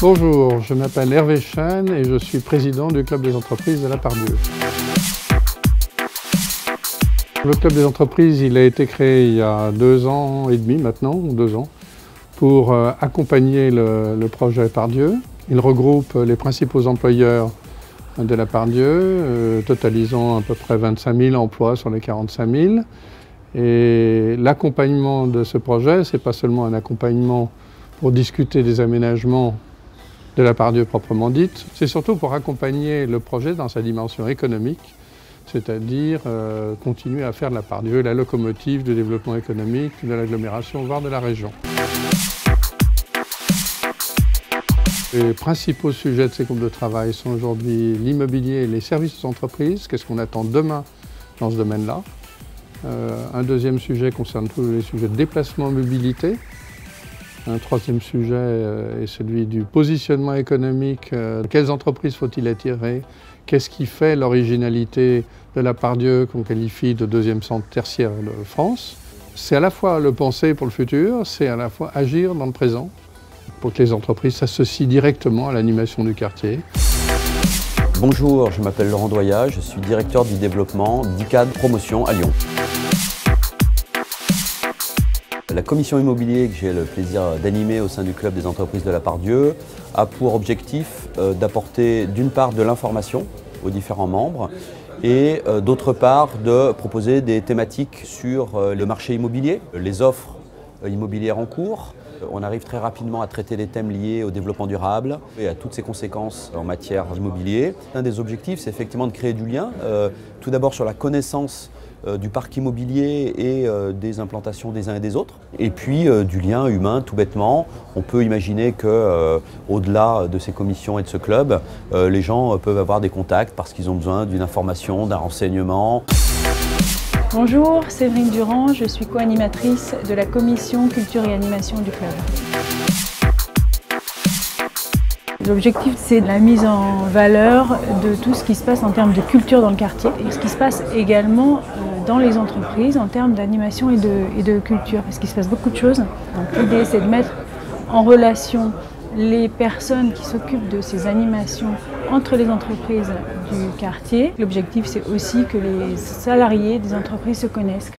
Bonjour, je m'appelle Hervé Chaîne et je suis président du Club des Entreprises de la Pardieu. Le Club des Entreprises, il a été créé il y a 2 ans et demi maintenant, 2 ans, pour accompagner le projet Pardieu. Il regroupe les principaux employeurs de la Pardieu, totalisant à peu près 25 000 emplois sur les 45 000. Et l'accompagnement de ce projet, c'est pas seulement un accompagnement pour discuter des aménagements de la Pardieu proprement dite, c'est surtout pour accompagner le projet dans sa dimension économique, c'est-à-dire continuer à faire de la Pardieu la locomotive du développement économique, de l'agglomération, voire de la région. Les principaux sujets de ces groupes de travail sont aujourd'hui l'immobilier et les services aux entreprises. Qu'est-ce qu'on attend demain dans ce domaine-là? Un deuxième sujet concerne tous les sujets de déplacement, mobilité. Un troisième sujet est celui du positionnement économique. Quelles entreprises faut-il attirer? Qu'est-ce qui fait l'originalité de la Pardieu qu'on qualifie de deuxième centre tertiaire de France? C'est à la fois le penser pour le futur, c'est à la fois agir dans le présent, pour que les entreprises s'associent directement à l'animation du quartier. Bonjour, je m'appelle Laurent Doyat, je suis directeur du développement d'ICAD Promotion à Lyon. La commission immobilier que j'ai le plaisir d'animer au sein du Club des Entreprises de la Pardieu a pour objectif d'apporter d'une part de l'information aux différents membres et d'autre part de proposer des thématiques sur le marché immobilier, les offres immobilières en cours. On arrive très rapidement à traiter les thèmes liés au développement durable et à toutes ses conséquences en matière immobilier. Un des objectifs, c'est effectivement de créer du lien, tout d'abord sur la connaissance du parc immobilier et des implantations des uns et des autres. Et puis du lien humain, tout bêtement. On peut imaginer qu'au-delà de ces commissions et de ce club, les gens peuvent avoir des contacts parce qu'ils ont besoin d'une information, d'un renseignement. Bonjour, Séverine Durand, je suis co-animatrice de la commission culture et animation du club. L'objectif, c'est la mise en valeur de tout ce qui se passe en termes de culture dans le quartier et ce qui se passe également dans les entreprises en termes d'animation et de culture, parce qu'il se passe beaucoup de choses. Donc l'idée, c'est de mettre en relation les personnes qui s'occupent de ces animations entre les entreprises du quartier. L'objectif, c'est aussi que les salariés des entreprises se connaissent.